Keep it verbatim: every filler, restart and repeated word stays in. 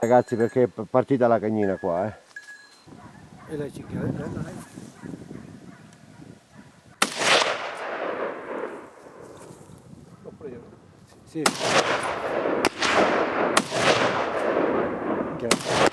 Ragazzi, perché è partita la cagnina qua, eh. E lei ci chiede, dai. Sì. Sì.